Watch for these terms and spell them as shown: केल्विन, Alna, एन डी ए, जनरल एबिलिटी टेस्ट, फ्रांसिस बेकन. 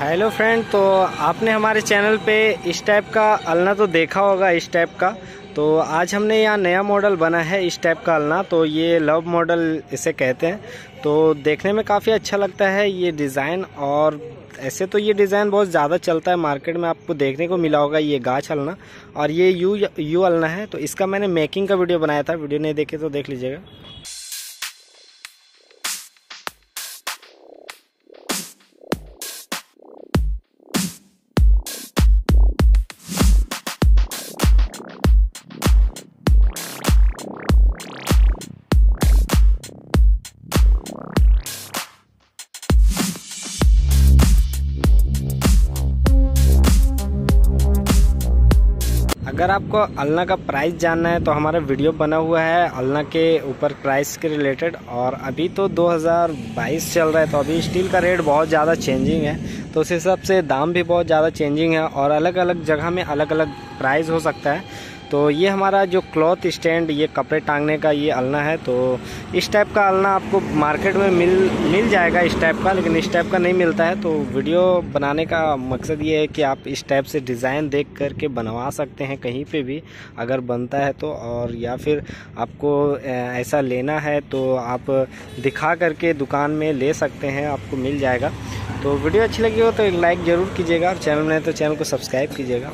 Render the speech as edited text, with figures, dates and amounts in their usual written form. Hello friend, तो आपने हमारे चैनल पे इस टाइप का अलना तो देखा होगा। इस टाइप का तो आज हमने यहाँ नया मॉडल बना है इस टाइप का अलना। तो ये लव मॉडल इसे कहते हैं। तो देखने में काफ़ी अच्छा लगता है ये डिज़ाइन। और ऐसे तो ये डिज़ाइन बहुत ज़्यादा चलता है मार्केट में, आपको देखने को मिला होगा। ये गाछ अलना और ये यू अलना है। तो इसका मैंने मेकिंग का वीडियो बनाया था, वीडियो नहीं देखे तो देख लीजिएगा। अगर आपको अलना का प्राइस जानना है तो हमारा वीडियो बना हुआ है अलना के ऊपर, प्राइस के रिलेटेड। और अभी तो 2022 चल रहा है, तो अभी स्टील का रेट बहुत ज़्यादा चेंजिंग है, तो उस हिसाब से दाम भी बहुत ज़्यादा चेंजिंग है और अलग अलग जगह में अलग अलग प्राइस हो सकता है। तो ये हमारा जो क्लॉथ स्टैंड, ये कपड़े टांगने का ये अलना है। तो इस टाइप का अलना आपको मार्केट में मिल जाएगा इस टाइप का, लेकिन इस टाइप का नहीं मिलता है। तो वीडियो बनाने का मकसद ये है कि आप इस टाइप से डिज़ाइन देख करके बनवा सकते हैं कहीं पे भी, अगर बनता है तो। और या फिर आपको ऐसा लेना है तो आप दिखा करके दुकान में ले सकते हैं, आपको मिल जाएगा। तो वीडियो अच्छी लगी हो तो एक लाइक ज़रूर कीजिएगा और चैनल में तो चैनल को सब्सक्राइब कीजिएगा।